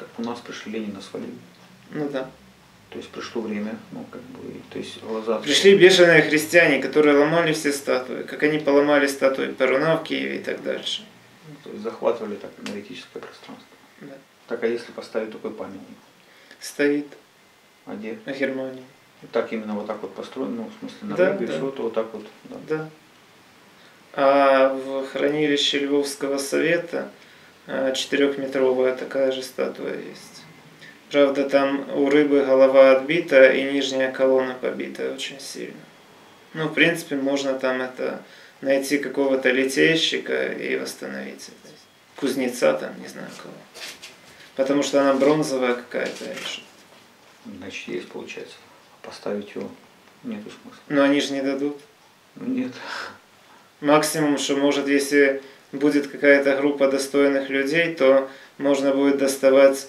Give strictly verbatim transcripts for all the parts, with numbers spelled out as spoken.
как у нас пришли, Ленина свалили. Ну да. То есть пришло время, ну как бы, то есть лоза... Пришли бешеные христиане, которые ломали все статуи, как они поломали статуи Перуна в Киеве и так дальше. Ну, то есть захватывали так энергетическое пространство. Да. Так, а если поставить такой памятник? Стоит. А где? На Германии. Так именно вот так вот построено, ну, в смысле на да, рыбе, да. Все, то вот так вот. Да. Да. А в хранилище Львовского совета четырехметровая такая же статуя есть. Правда, там у рыбы голова отбита и нижняя колонна побита очень сильно. Ну, в принципе, можно там это найти какого-то литейщика и восстановить это. Кузнеца там, не знаю кого. Потому что она бронзовая какая-то. Значит, есть, получается. Поставить его нету смысла. Но они же не дадут. Нет. Максимум, что может, если будет какая-то группа достойных людей, то можно будет доставать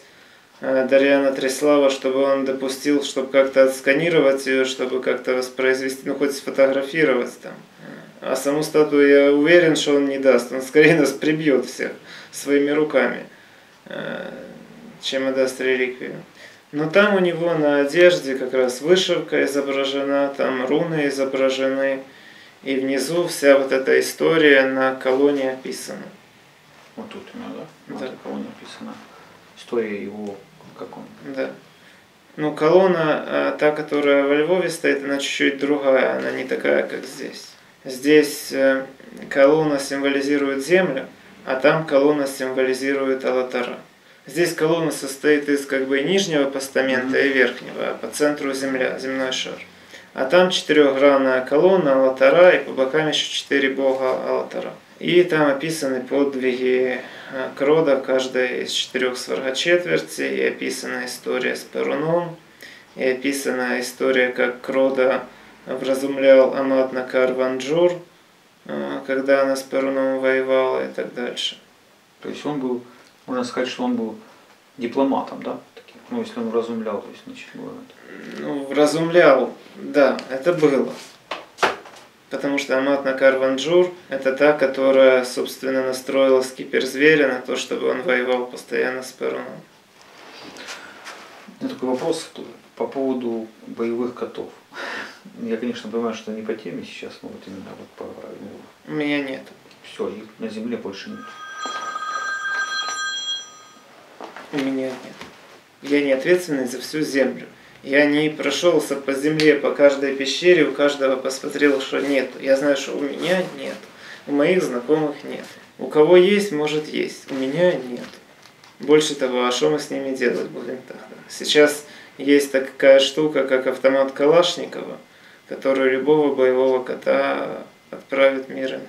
э, Дарьяна Треслава, чтобы он допустил, чтобы как-то отсканировать ее, чтобы как-то воспроизвести, ну хоть сфотографировать там. А саму статую я уверен, что он не даст. Он скорее нас прибьет всех своими руками, э, чем отдаст реликвию. Но там у него на одежде как раз вышивка изображена, там руны изображены. И внизу вся вот эта история на колонии описана. Вот тут именно, да? Да. На колонии описана. История его, как он. Да. Ну, колонна, та, которая во Львове стоит, она чуть-чуть другая, она не такая, как здесь. Здесь колонна символизирует землю, а там колонна символизирует Алатара. Здесь колонна состоит из как бы нижнего постамента mm-hmm. и верхнего, а по центру земля, земной шар. А там четырехгранная колонна Алатара, и по бокам еще четыре бога Алатара. И там описаны подвиги Крода, каждая из четырех сварга четверти, и описана история с Перуном, и описана история, как Крода вразумлял Аматна Карванджур, когда она с Перуном воевала, и так дальше. То есть он был, можно сказать, что он был дипломатом, да? Ну, если он вразумлял, то есть ничего. Ну, вразумлял, да, это было. Потому что Аматна Карванджур – это та, которая, собственно, настроила Скиперзверя на то, чтобы он воевал постоянно с Перуном. У меня такой вопрос по поводу боевых котов. Я, конечно, понимаю, что не по теме сейчас, но вот именно вот по... У меня нет. Все, их на земле больше нет. У меня нет. Я не ответственный за всю землю. Я не прошелся по земле, по каждой пещере, у каждого посмотрел, что нету. Я знаю, что у меня нет, у моих знакомых нет. У кого есть, может есть, у меня нет. Больше того, а что мы с ними делать будем тогда? Сейчас есть такая штука, как автомат Калашникова, который любого боевого кота отправит в мир.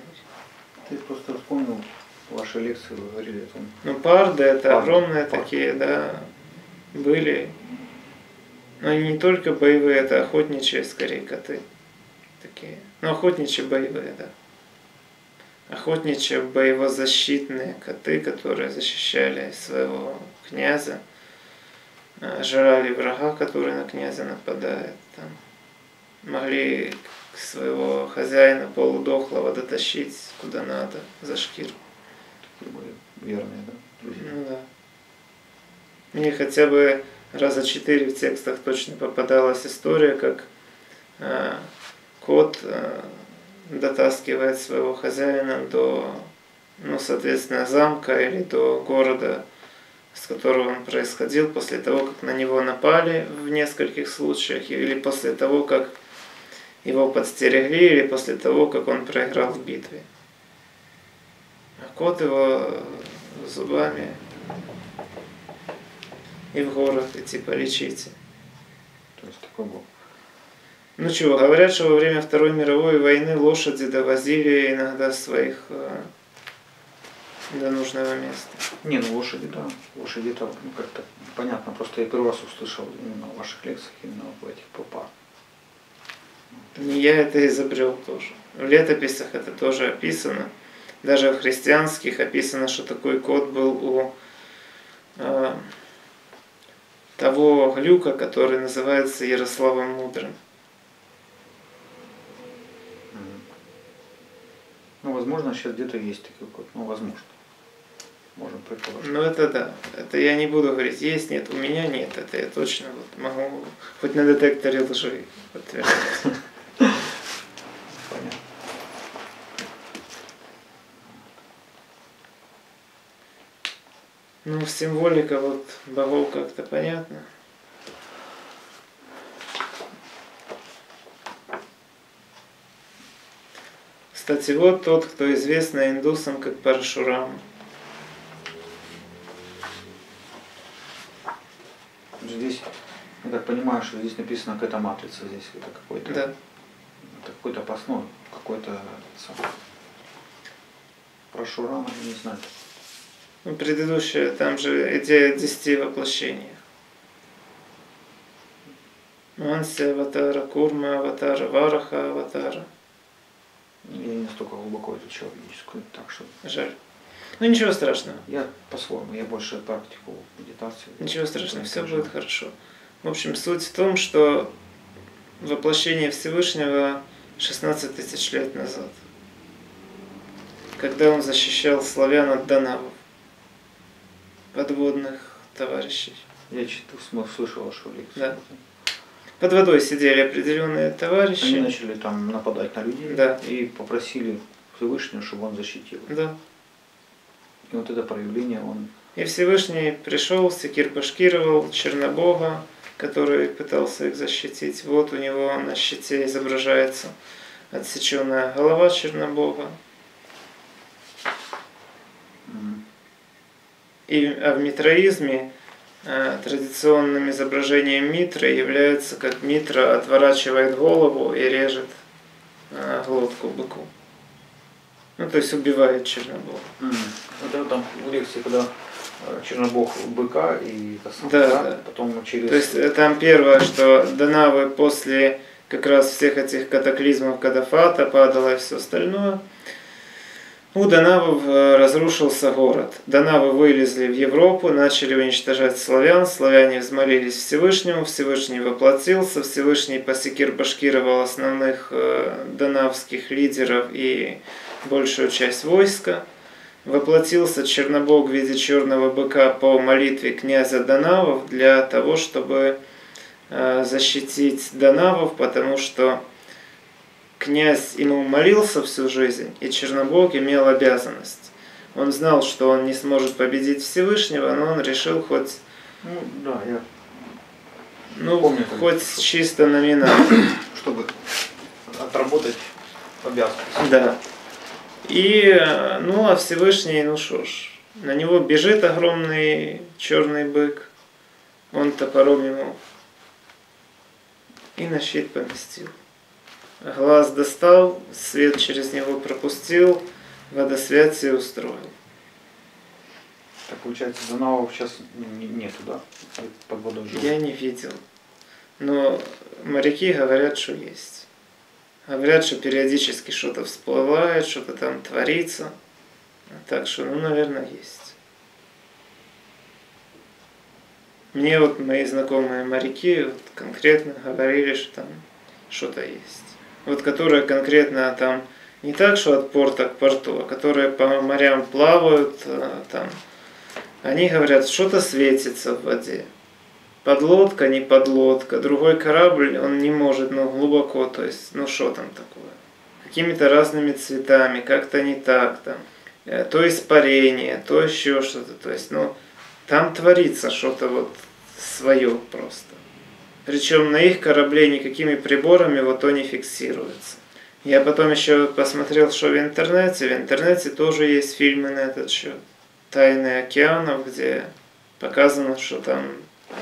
Ты просто вспомнил ваши лекции, вы говорили о том. Ну, парды это парды, огромные парды. Такие, да. Были, но не только боевые, это охотничьи, скорее, коты такие. Ну, охотничьи боевые, да. Охотничьи боевозащитные коты, которые защищали своего князя, жрали врага, который на князя нападает. Там. Могли своего хозяина полудохлого дотащить куда надо, за шкирку. Такие были верные, да? Друзья? Ну да. Мне хотя бы раза четыре в текстах точно попадалась история, как э, кот э, дотаскивает своего хозяина до, ну, соответственно, замка или до города, с которого он происходил, после того, как на него напали в нескольких случаях, или после того, как его подстерегли, или после того, как он проиграл в битве. А кот его зубами... И в город идти полечите. То есть такой был. Ну чего, говорят, что во время Второй мировой войны лошади довозили иногда своих э, до нужного места. Не, ну лошади, да. Лошади там ну, как-то понятно. Просто я первый раз услышал именно в ваших лекциях, именно в этих попах. Не я это изобрел тоже. В летописях это тоже описано. Даже в христианских описано, что такой кот был у... Э, того глюка, который называется Ярославом Мудрым. Ну, возможно, сейчас где-то есть такой кот. Ну, возможно. можем предположить. Ну это да, это я не буду говорить, есть, нет, у меня нет, это я точно вот могу хоть на детекторе лжи подтвердить. Понятно. Ну, символика вот богов как-то понятно. Кстати, вот тот, кто известен индусам как Парашурам. Здесь, я так понимаю, что здесь написано какая-то матрица, здесь это какой-то, да. какой-то посной, какой-то Парашурам, не знаю. Ну, предыдущая, там же идея десяти воплощений. Манси аватара, курма аватара, вараха аватара. Я не настолько глубоко изучал ведическую, так что... Жаль. Ну ничего страшного. Я по-своему, я больше практику медитации. Ничего страшного, все будет хорошо. В общем, суть в том, что воплощение Всевышнего шестнадцать тысяч лет назад, когда он защищал славян от данавов, подводных товарищей. Я читал, слышал, что лекцию. Да. Под водой сидели определенные товарищи. Они начали там нападать на людей, да. И попросили Всевышнего, чтобы он защитил. Да. И вот это проявление он... И Всевышний пришел, секир-башкировал Чернобога, который пытался их защитить. Вот у него на щите изображается отсеченная голова Чернобога. Mm. И, а в митраизме традиционным изображением Митры является, как Митра отворачивает голову и режет э, глотку быку. Ну, то есть убивает Чернобог. Mm. Это там в лекции, когда Чернобог быка и да, да. потом через... То есть там первое, что данавы после как раз всех этих катаклизмов, когда Фата падала и все остальное, у данавов разрушился город. Данавы вылезли в Европу, начали уничтожать славян, славяне взмолились Всевышнему, Всевышний воплотился, Всевышний посекир-башкировал основных данавских лидеров и большую часть войска. Воплотился Чернобог в виде черного быка по молитве князя данавов для того, чтобы защитить данавов, потому что князь ему молился всю жизнь, и Чернобог имел обязанность. Он знал, что он не сможет победить Всевышнего, но он решил хоть, ну, да, я ну, помню, хоть что чисто номинально, чтобы отработать обязанность. Да. И, ну, а Всевышний, ну шо ж, на него бежит огромный черный бык, он топором ему и на щит поместил. Глаз достал, свет через него пропустил, водосвятие устроил. Так получается, данавов сейчас нету, да? Под водой живут. Я не видел. Но моряки говорят, что есть. Говорят, что периодически что-то всплывает, что-то там творится. Так что, ну, наверное, есть. Мне вот мои знакомые моряки вот конкретно говорили, что там что-то есть. Вот которые конкретно там не так, что от порта к порту, а которые по морям плавают, там, они говорят, что-то светится в воде. Подлодка, не подлодка, другой корабль, он не может, ну, глубоко, то есть, ну, что там такое. Какими-то разными цветами, как-то не так, там, то испарение, то еще что-то, то есть, ну, там творится что-то вот свое просто. Причем на их корабле никакими приборами вот он не фиксируется. Я потом еще посмотрел, что в интернете. В интернете тоже есть фильмы на этот счет. «Тайны океанов», где показано, что там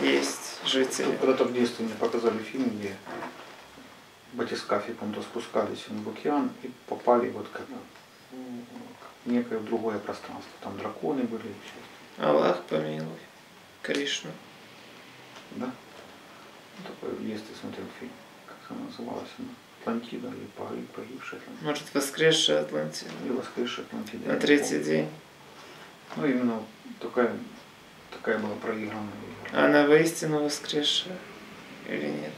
есть жители. Когда-то в детстве мне показали фильм, где батискафе там-то спускались в океан и попали вот как в некое другое пространство. Там драконы были. Аллах помилуй. Кришна. Да. Такой в детстве смотрел фильм, как она называлась, «Атлантида» или «Погибшая Атлантида». Может, «Воскресшая Атлантида». Или «Воскресшая Атлантида». На третий день. Ну, именно такая, такая была проигранная игра. Она воистину воскресшая или нет?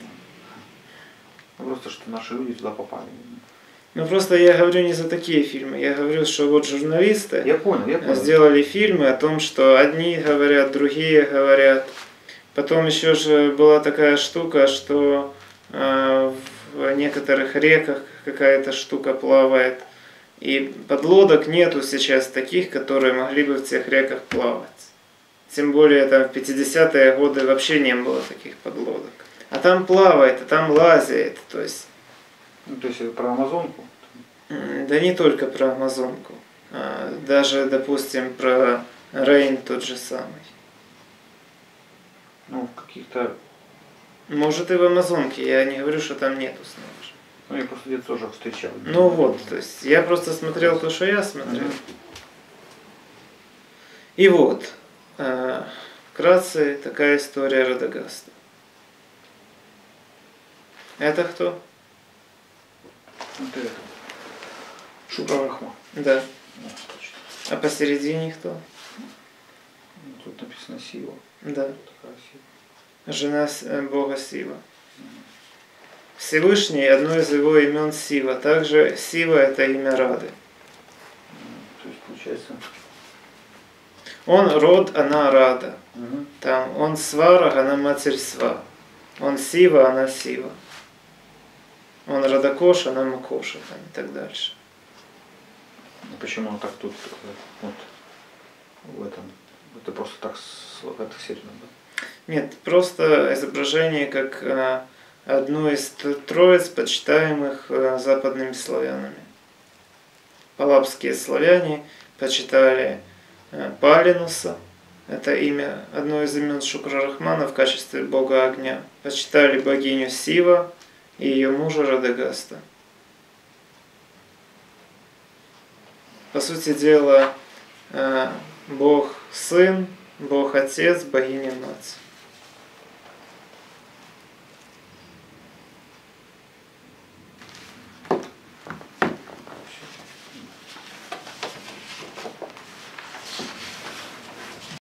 Ну, просто, что наши люди туда попали. Ну просто я говорю не за такие фильмы, я говорю, что вот журналисты я понял, я понял. сделали фильмы о том, что одни говорят, другие говорят. Потом еще же была такая штука, что э, в некоторых реках какая-то штука плавает. И подлодок нету сейчас таких, которые могли бы в тех реках плавать. Тем более там в пятидесятые годы вообще не было таких подлодок. А там плавает, а там лазит, то есть... Ну, то есть это про Амазонку? Да не только про Амазонку. Даже, допустим, про Рейн тот же самый. Ну, в каких-то... Может и в Амазонке, я не говорю, что там нету снова же. Ну, я просто где-то тоже встречал. Ну вот, то есть я просто смотрел то, что я смотрел. И вот, вкратце такая история Радагаста. Это кто? Это Шукра Рахман. Да. А посередине кто? Тут написано Сива. Да. Жена бога Сива. Всевышний – одно из его имен Сива. Также Сива – это имя Рады. То есть, получается... Он род, она Рада. Угу. Там, он свараг, она матерь сва. Он Сива, она Сива. Он родокош, она макош, там, и так дальше. А почему он так тут, вот, в этом? Это просто так сильно, да? Нет, просто изображение как... одну из троиц, почитаемых западными славянами. Палабские славяне почитали Палинуса, это имя, одно из имен Шукра Рахмана в качестве бога огня. Почитали богиню Сива и ее мужа Радагаста. По сути дела, бог сын, бог отец, богиня мать.